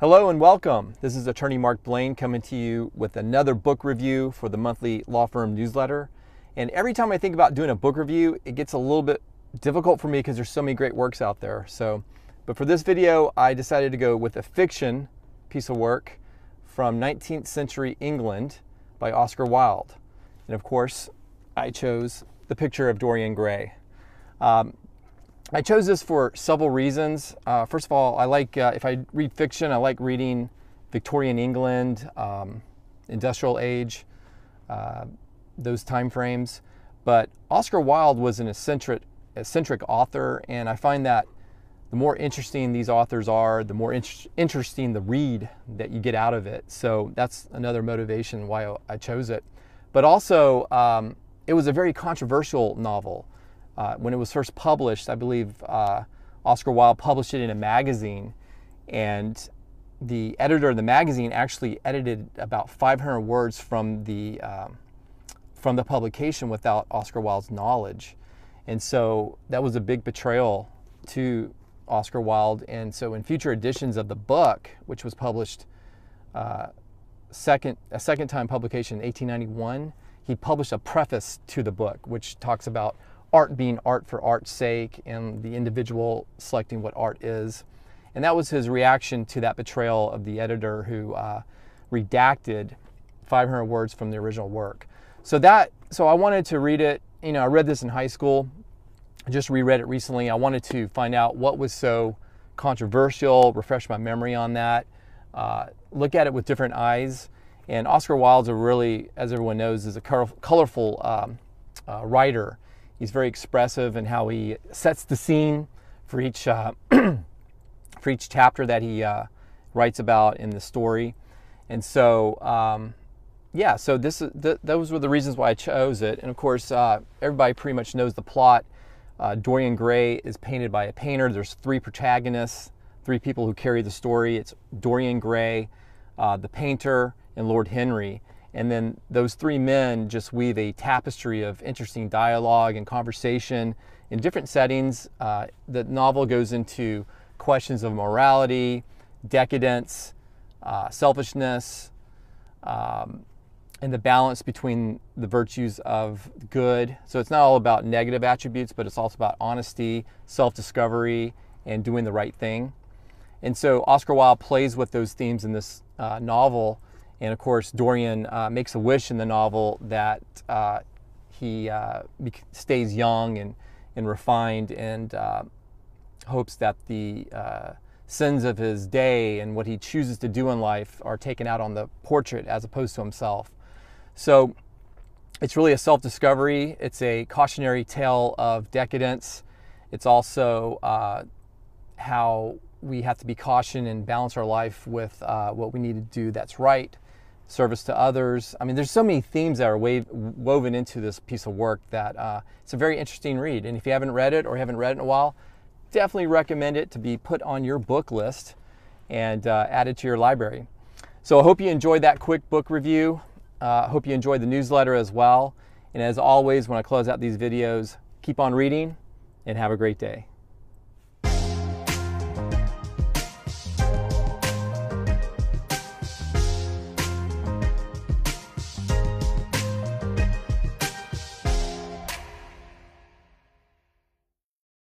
Hello and welcome. This is attorney Mark Blane coming to you with another book review for the monthly law firm newsletter. And every time I think about doing a book review, it gets a little bit difficult for me because there's so many great works out there. But for this video, I decided to go with a fiction piece of work from 19th century England by Oscar Wilde. And of course, I chose The Picture of Dorian Gray. I chose this for several reasons. First of all, I like, if I read fiction, I like reading Victorian England, industrial age, those time frames. But Oscar Wilde was an eccentric author, and I find that the more interesting these authors are, the more interesting the read that you get out of it. So that's another motivation why I chose it. But also, it was a very controversial novel. When it was first published, I believe Oscar Wilde published it in a magazine, and the editor of the magazine actually edited about 500 words from the publication without Oscar Wilde's knowledge. And so that was a big betrayal to Oscar Wilde. And so in future editions of the book, which was published a second time publication in 1891, he published a preface to the book, which talks about art being art for art's sake and the individual selecting what art is. And that was his reaction to that betrayal of the editor who redacted 500 words from the original work. So I wanted to read it. You know, I read this in high school. I just reread it recently. I wanted to find out what was so controversial, refresh my memory on that, look at it with different eyes. And Oscar Wilde's a really, as everyone knows, is a colorful writer. He's very expressive in how he sets the scene for each for each chapter that he writes about in the story. And so, yeah, so those were the reasons why I chose it. And of course, everybody pretty much knows the plot. Dorian Gray is painted by a painter. There's three protagonists, three people who carry the story. It's Dorian Gray, the painter, and Lord Henry. And then those three men just weave a tapestry of interesting dialogue and conversation in different settings. The novel goes into questions of morality, decadence, selfishness, and the balance between the virtues of good. So it's not all about negative attributes, but it's also about honesty, self-discovery, and doing the right thing. And so Oscar Wilde plays with those themes in this novel. And of course, Dorian makes a wish in the novel that he stays young and refined, and hopes that the sins of his day and what he chooses to do in life are taken out on the portrait as opposed to himself. So it's really a self-discovery. It's a cautionary tale of decadence. It's also how we have to be cautious and balance our life with what we need to do that's right. Service to others. I mean, there's so many themes that are woven into this piece of work that it's a very interesting read. And if you haven't read it, or haven't read it in a while, definitely recommend it to be put on your book list and added to your library. So I hope you enjoyed that quick book review. I hope you enjoyed the newsletter as well. And as always, when I close out these videos, keep on reading and have a great day.